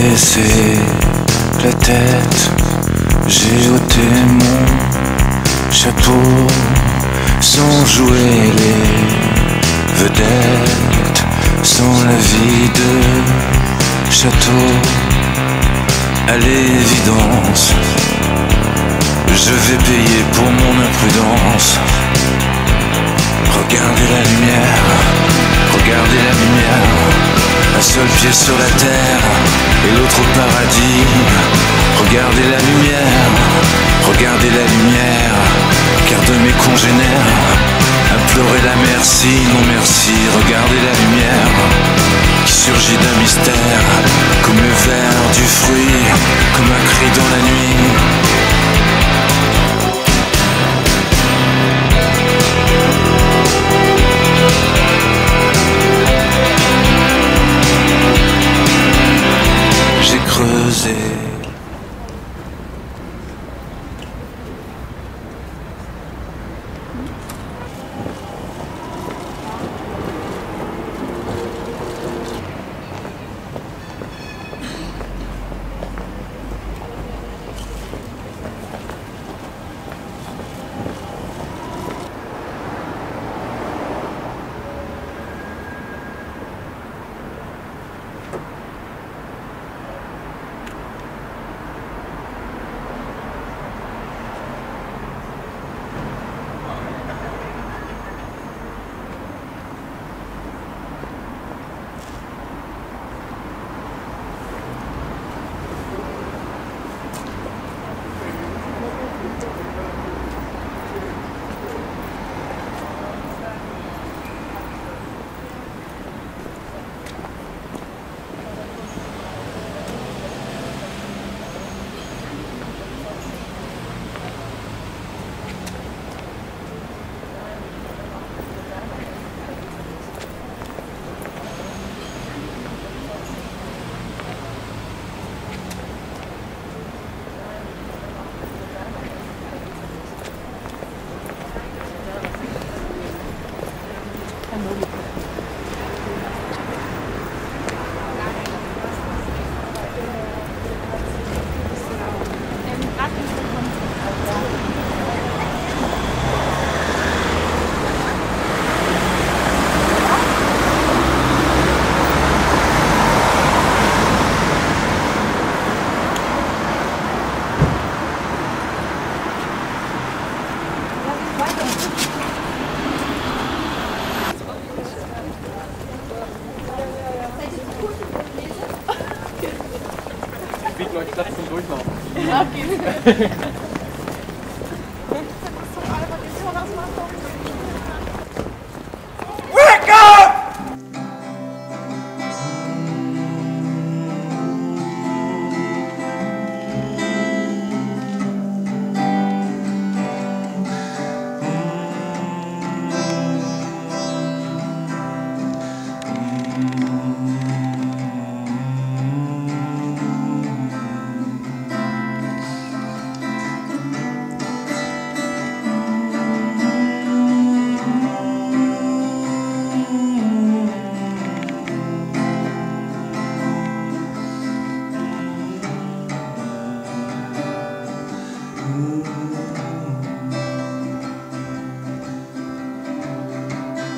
baissé la tête, j'ai ôté mon chapeau sans jouer les vedettes, sans la vie de château. À l'évidence, je vais payer pour mon imprudence. Regardez la lumière, regardez la lumière. Un seul pied sur la terre et l'autre au paradis. Regardez la lumière, regardez la lumière. Car de mes congénères à pleurer la merci, non merci. Regardez la lumière qui surgit d'un mystère, comme le ver du fruit, comme un cri dans la nuit.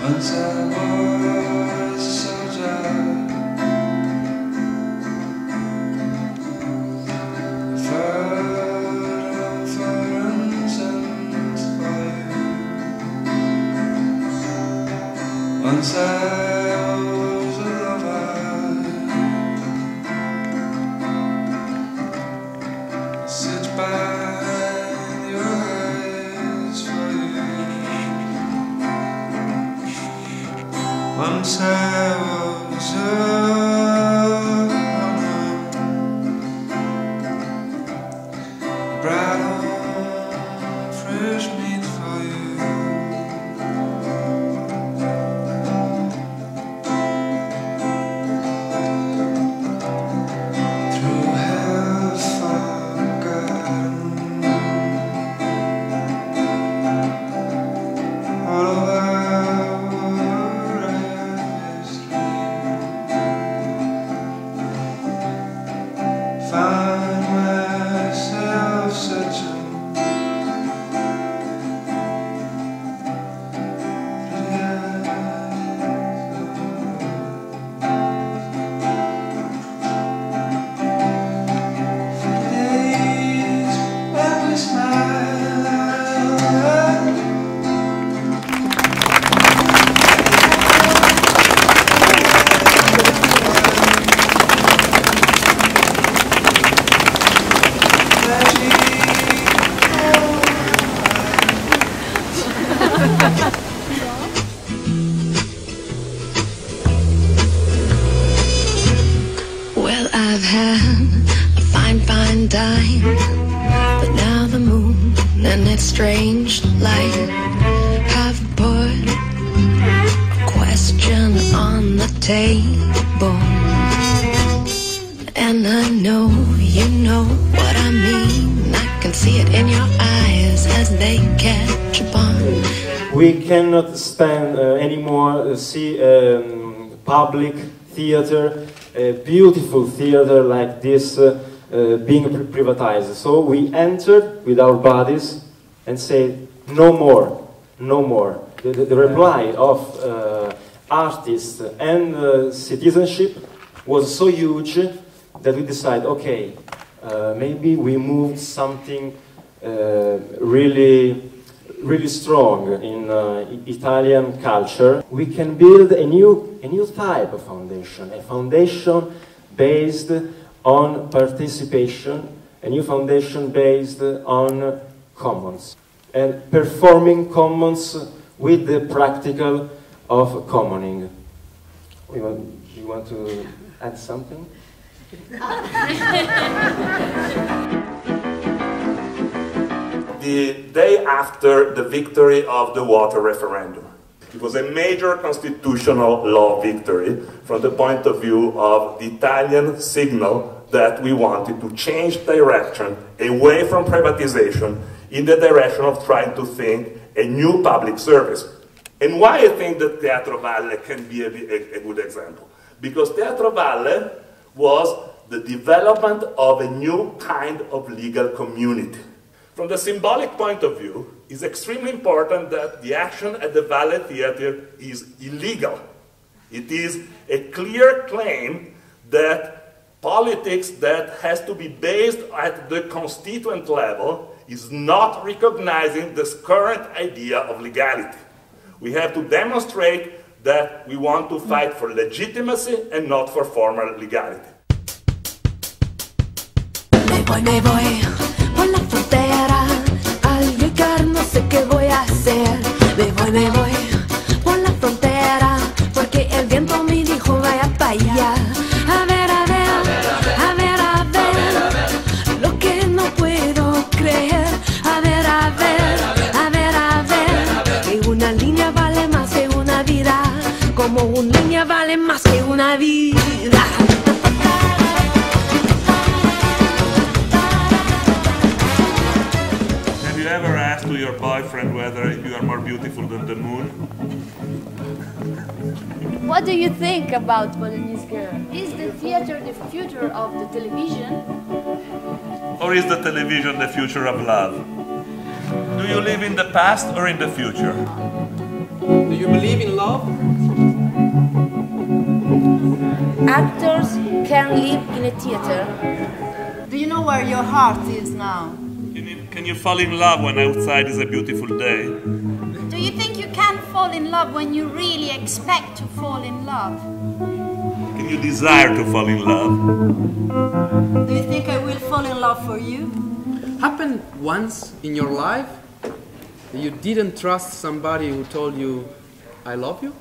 Once I was a soldier, fought on foreign sands for you. Once I was a lover, sit by your eyes for you. Once I was a strange light have put a question on the table, and I know you know what I mean. I can see it in your eyes as they catch upon. We cannot stand anymore see public theater, a beautiful theater like this being privatized. So we entered with our bodies and said, no more, no more. The reply of artists and citizenship was so huge that we decided, okay, maybe we moved something really strong in Italian culture. We can build a new type of foundation, a foundation based on participation, a new foundation based on commons, and performing commons with the practical of commoning. You want to add something? The day after the victory of the water referendum, it was a major constitutional law victory from the point of view of the Italian signal that we wanted to change direction away from privatization in the direction of trying to think a new public service. And why I think that Teatro Valle can be a good example? Because Teatro Valle was the development of a new kind of legal community. From the symbolic point of view, it's extremely important that the action at the Valle Theater is illegal. It is a clear claim that politics that has to be based at the constituent level is not recognizing this current idea of legality. We have to demonstrate that we want to fight for legitimacy and not for formal legality. Me voy por la frontera porque el viento me dijo vaya pa' allá. A ver, a ver, a ver, a ver, lo que no puedo creer. A ver, a ver, a ver, a ver, que una línea vale más que una vida, como una línea vale más que una vida. Have you ever asked to your boyfriend whether you are more beautiful than the moon? What do you think about Bolognese Girl? Is the theater the future of the television? Or is the television the future of love? Do you live in the past or in the future? Do you believe in love? Actors can live in a theater. Do you know where your heart is now? Can you fall in love when outside is a beautiful day? Do you think you can fall in love when you really expect to fall in love? Can you desire to fall in love? Do you think I will fall in love for you? Happened once in your life that you didn't trust somebody who told you, I love you?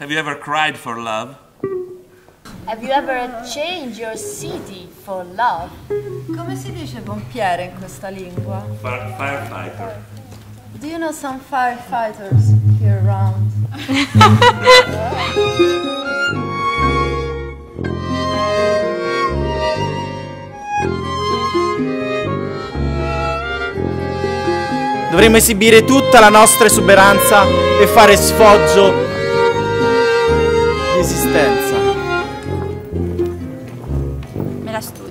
Have you ever cried for love? Have you ever changed your city for love? Come si dice pompiere in questa lingua? Firefighter. Do you know some firefighters here around? Dovremmo esibire tutta la nostra esuberanza e fare sfoggio di esistenza. Me la studio.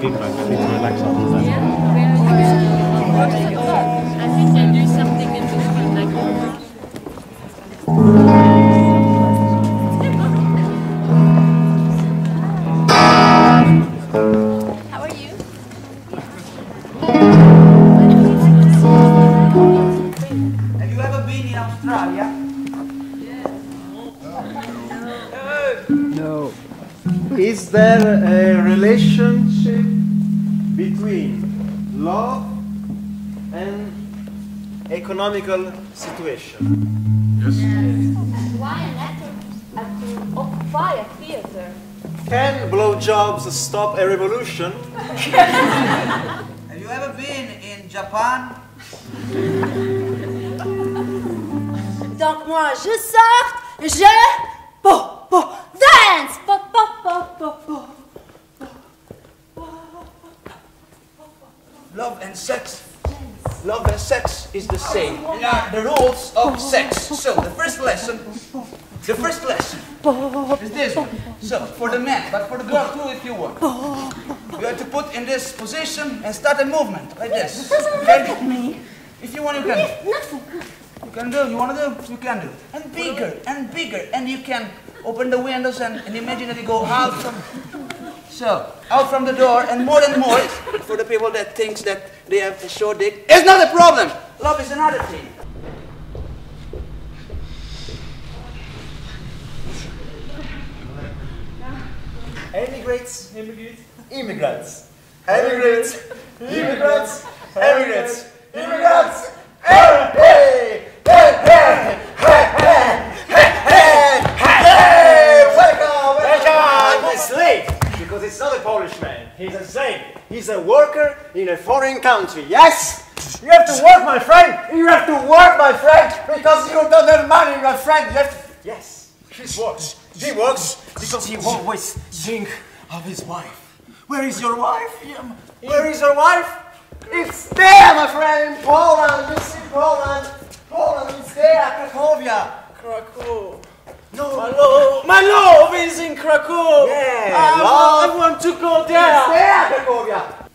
people I need to relax after that. I think I do something interesting like How are you? Have you ever been in Australia? Yes. No. Is there a relationship between law and economical situation? Yes. Why a letter occupy a theater? Can blowjobs stop a revolution? Have you ever been in Japan? Donc moi je sors, dance! Love and sex. Love and sex is the same. The rules of sex. So the first lesson is this one. So for the man, but for the girl too if you want. You have to put in this position and start a movement like this. Okay? If you want you can. You can do, you wanna do, you can do. And bigger and bigger and you can open the windows and imagine that you go out from the door and more for the people that thinks that they have a short dick. It's not a problem! Love is another thing. Immigrants! It's not a Polish man, he's a slave. He's a worker in a foreign country, yes? You have to work, my friend! You have to work, my friend! Because you don't have money, my friend! You have to... Yes, he works. He works because he always thinks of his wife. Where is your wife? Where is your wife? It's there, my friend! Poland, you see Poland! Poland is there, Cracovia! Krakow. No, my love is in Krakow. Yeah, I want to go there. Cracovia.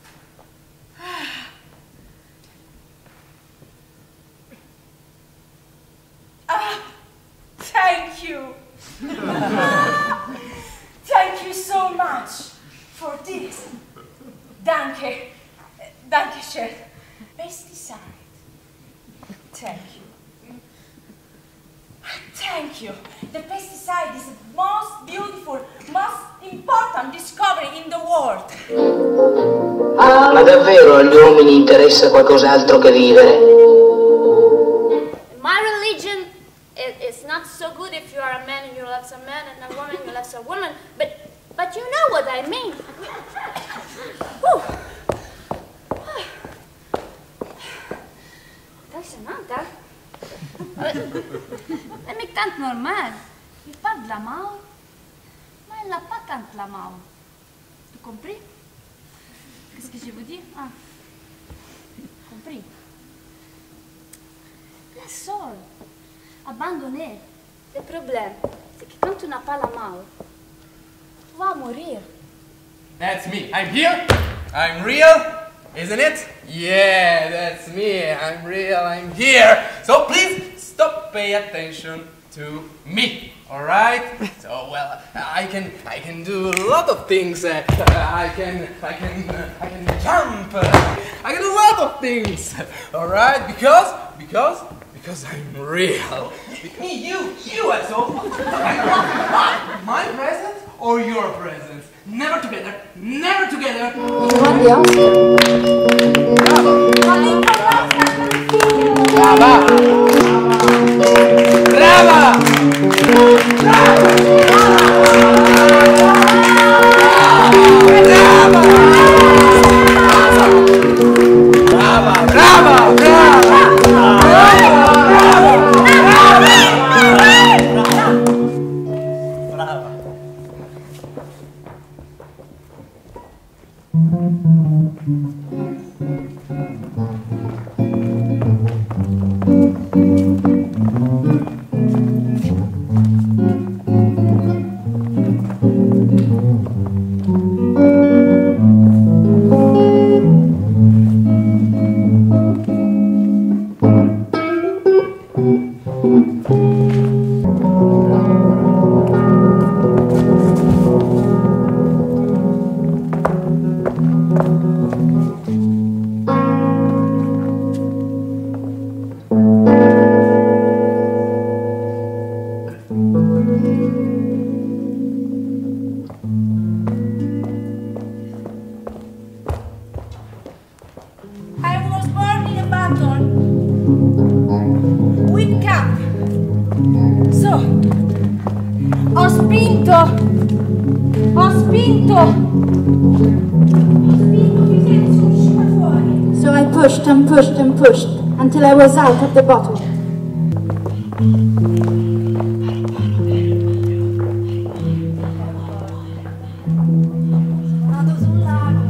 Thank you. Thank you so much for this. Danke. Danke schön. Beste Zeit. Thank you. Thank you. The pesticide is the most beautiful, most important discovery in the world. Ah, ma davvero agli uomini interessa qualcos'altro che vivere? My religion is not so good if you are a man and you love a man and a woman you love a woman, but you know what I mean. Samantha. Let me tant normal. Il parle de la mort, mais il n'a pas tant de la mort. Tu compris? Qu'est-ce que je vous dis? Ah, compris. La seule, abandonner. Le problème, c'est que quand tu n'as pas la mort, tu vas mourir. That's me. I'm here. I'm real. Isn't it? Yeah, that's me. I'm real. I'm here. So please stop paying attention to me. All right? So well, I can do a lot of things. I can jump. I can do a lot of things. All right? Because I'm real. Because you as all. My presence or your presence? Never together, never together! Bravo! Brava! Brava! Brava! Ho spinto finché sono uscita fuori. So I pushed and pushed and pushed until I was out of the bottle. Vado sul lago.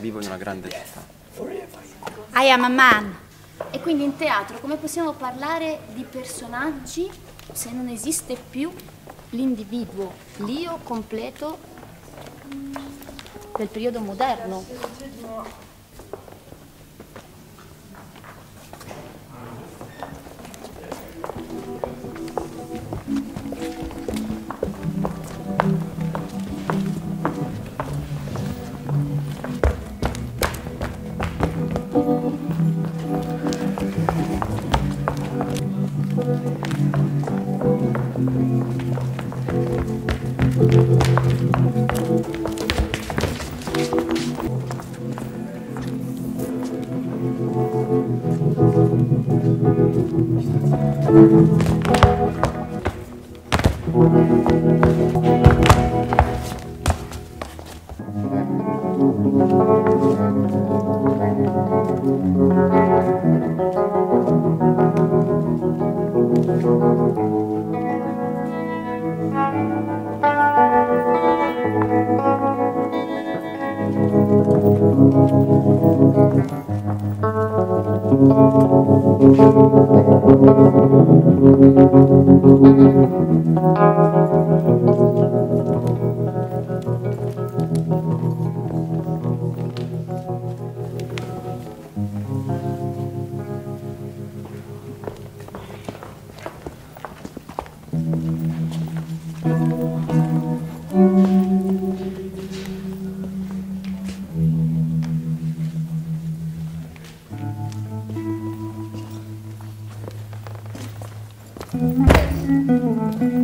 Vivo in una grande città. I am a man. E quindi in teatro come possiamo parlare di personaggi se non esiste più l'individuo, l'io completo del periodo moderno? Thank you.